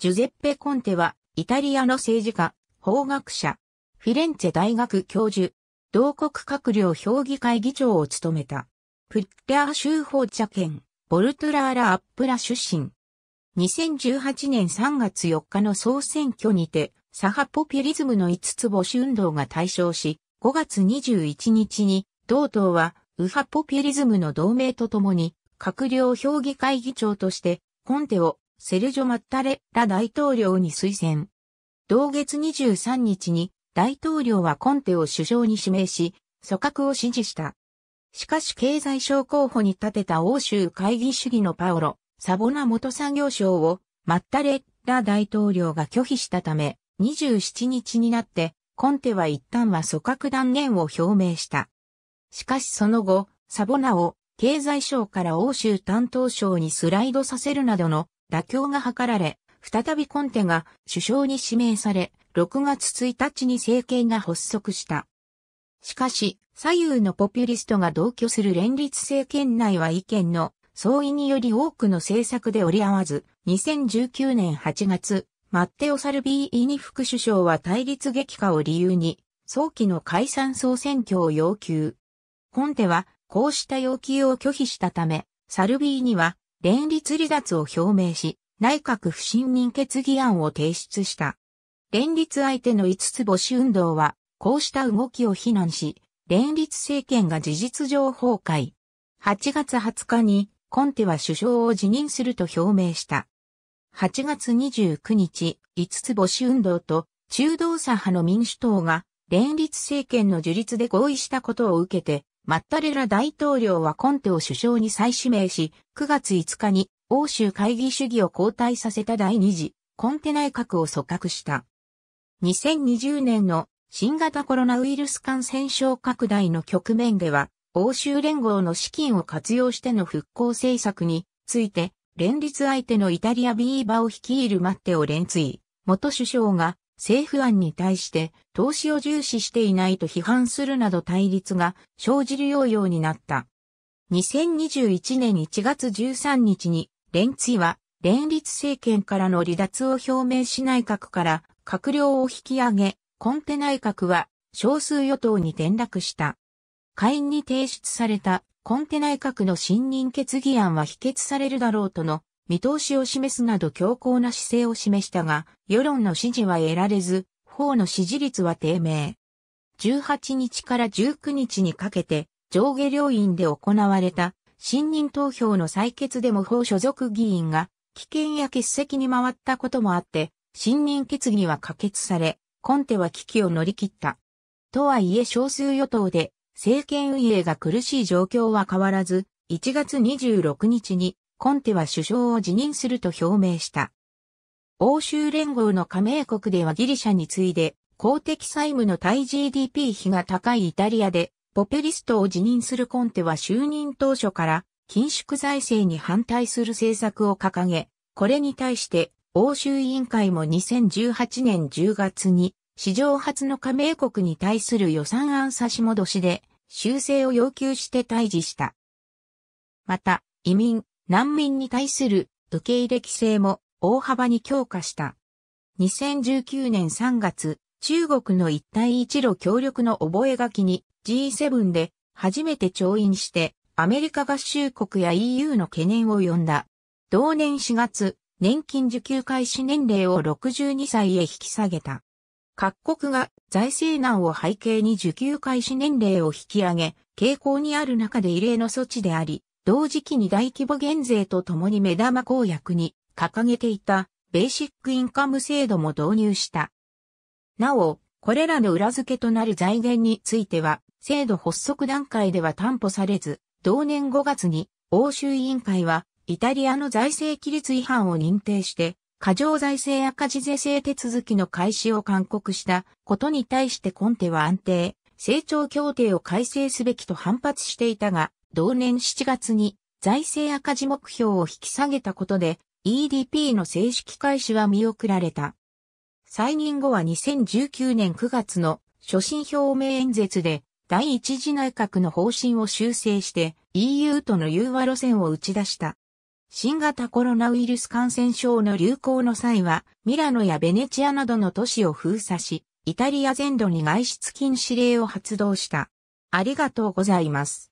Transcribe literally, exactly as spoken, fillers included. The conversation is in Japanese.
ジュゼッペ・コンテは、イタリアの政治家、法学者、フィレンツェ大学教授、同国閣僚評議会議長を務めた。プッラー州法茶県、ボルトラーラ・アップラ出身。にせんじゅうはちねんさんがつよっかの総選挙にて、左派ポピュリズムのいつつ星運動が大勝し、ごがつにじゅういちにちに、同党は、右派ポピュリズムの同盟とともに、閣僚評議会議長として、コンテを、セルジョ・マッタレッラ大統領に推薦。同月にじゅうさんにちに大統領はコンテを首相に指名し、組閣を支持した。しかし経済相候補に立てた欧州会議主義のパオロ・サボナ元産業相をマッタレッラ大統領が拒否したため、にじゅうしちにちになってコンテは一旦は組閣断念を表明した。しかしその後、サボナを経済相から欧州担当相にスライドさせるなどの妥協が図られ、再びコンテが首相に指名され、ろくがつついたちに政権が発足した。しかし、左右のポピュリストが同居する連立政権内は意見の相違により多くの政策で折り合わず、にせんじゅうきゅうねんはちがつ、マッテオ・サルビーニ副首相は対立激化を理由に、早期の解散総選挙を要求。コンテは、こうした要求を拒否したため、サルビーニは、連立離脱を表明し、内閣不信任決議案を提出した。連立相手のいつつ星運動は、こうした動きを非難し、連立政権が事実上崩壊。はちがつはつかに、コンテは首相を辞任すると表明した。はちがつにじゅうくにち、いつつ星運動と中道左派の民主党が、連立政権の樹立で合意したことを受けて、マッタレッラ大統領はコンテを首相に再指名し、くがついつかに欧州会議主義を後退させた第二次コンテ内閣を組閣した。にせんにじゅうねんの新型コロナウイルス感染症拡大の局面では、欧州連合の資金を活用しての復興政策について、連立相手のイタリアビーバを率いるマッテオ・レンツィ元首相が、政府案に対して投資を重視していないと批判するなど対立が生じるようになった。にせんにじゅういちねんいちがつじゅうさんにちにレンツィは連立政権からの離脱を表明し内閣から閣僚を引き上げ、コンテ内閣は少数与党に転落した。下院に提出されたコンテ内閣の信任決議案は否決されるだろうとの見通しを示すなど強硬な姿勢を示したが、世論の支持は得られず、法の支持率は低迷。じゅうはちにちからじゅうくにちにかけて、上下両院で行われた、信任投票の採決でも法所属議員が、棄権や欠席に回ったこともあって、信任決議は可決され、コンテは危機を乗り切った。とはいえ少数与党で、政権運営が苦しい状況は変わらず、いちがつにじゅうろくにちに、コンテは首相を辞任すると表明した。欧州連合の加盟国ではギリシャに次いで公的債務の対 ジーディーピー 比が高いイタリアでポピュリストを辞任するコンテは就任当初から緊縮財政に反対する政策を掲げ、これに対して欧州委員会もにせんじゅうはちねんじゅうがつに史上初の加盟国に対する予算案差し戻しで修正を要求して対峙した。また移民難民に対する受け入れ規制も大幅に強化した。にせんじゅうきゅうねんさんがつ、中国の一帯一路協力の覚書に ジーセブン で初めて調印してアメリカ合衆国や イーユー の懸念を呼んだ。同年しがつ、年金受給開始年齢をろくじゅうにさいへ引き下げた。各国が財政難を背景に受給開始年齢を引き上げ、傾向にある中で異例の措置であり、同時期に大規模減税とともに目玉公約に掲げていたベーシックインカム制度も導入した。なお、これらの裏付けとなる財源については、制度発足段階では担保されず、同年ごがつに欧州委員会はイタリアの財政規律違反を認定して、過剰財政赤字是正手続きの開始を勧告したことに対してコンテは安定、成長協定を改正すべきと反発していたが、同年しちがつに財政赤字目標を引き下げたことで イーディーピー の正式開始は見送られた。再任後はにせんじゅうきゅうねんくがつの所信表明演説で第一次内閣の方針を修正して イーユー との融和路線を打ち出した。新型コロナウイルス感染症の流行の際は、ミラノやベネチアなどの都市を封鎖し、イタリア全土に外出禁止令を発動した。ありがとうございます。